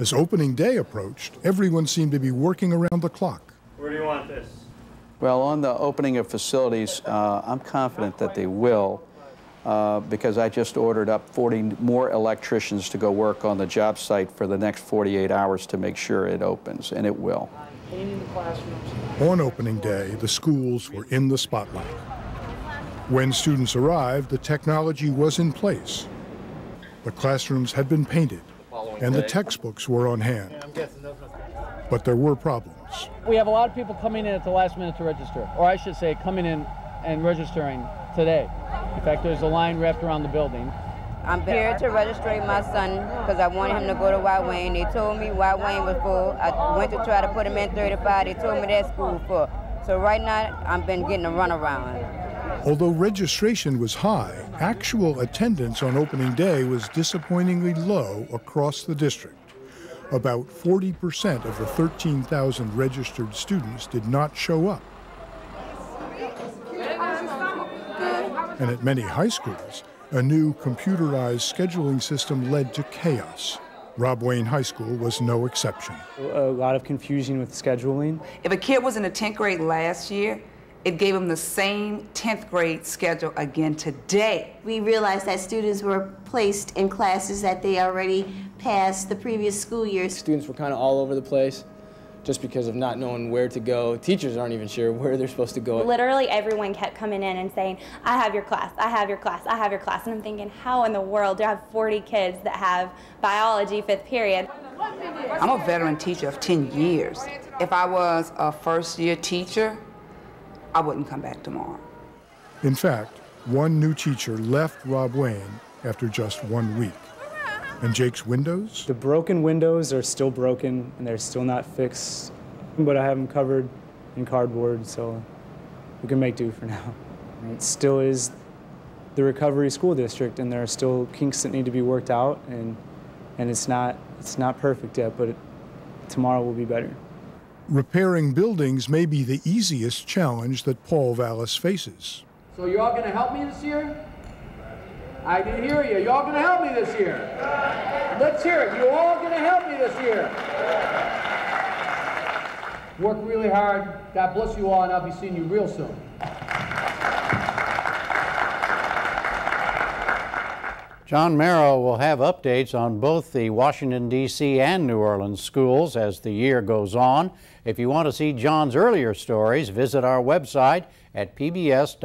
As opening day approached, everyone seemed to be working around the clock. Where do you want this? Well, on the opening of facilities, I'm confident that they will, because I just ordered up 40 more electricians to go work on the job site for the next 48 hours to make sure it opens, and it will. On opening day, the schools were in the spotlight. When students arrived, the technology was in place. The classrooms had been painted, and the textbooks were on hand. But there were problems. We have a lot of people coming in at the last minute to register, or I should say coming in and registering today. In fact, there's a line wrapped around the building. I'm here to register my son because I wanted him to go to Rob Wayne. They told me Rob Wayne was full. I went to try to put him in 35. They told me that school was full. So right now, I've been getting a runaround. Although registration was high, actual attendance on opening day was disappointingly low across the district. About 40% of the 13,000 registered students did not show up. And at many high schools, a new computerized scheduling system led to chaos. Rob Wayne High School was no exception. A lot of confusion with scheduling. If a kid was in the 10th grade last year, it gave them the same 10th grade schedule again today. We realized that students were placed in classes that they already passed the previous school year. Students were kind of all over the place, just because of not knowing where to go. Teachers aren't even sure where they're supposed to go. Literally everyone kept coming in and saying, I have your class, I have your class, I have your class. And I'm thinking, how in the world do I have 40 kids that have biology fifth period? I'm a veteran teacher of 10 years. If I was a first-year teacher, I wouldn't come back tomorrow. In fact, one new teacher left Rob Wayne after just 1 week. And Jake's windows? The broken windows are still broken, and they're still not fixed. But I have them covered in cardboard, so we can make do for now. It still is the Recovery School District, and there are still kinks that need to be worked out, and it's not perfect yet, but tomorrow will be better. Repairing buildings may be the easiest challenge that Paul Vallas faces. So you're all going to help me this year? I didn't hear you. You all going to help me this year? Let's hear it. You all going to help me this year? Work really hard. God bless you all, and I'll be seeing you real soon. John Merrow will have updates on both the Washington, D.C. and New Orleans schools as the year goes on. If you want to see John's earlier stories, visit our website at pbs.org.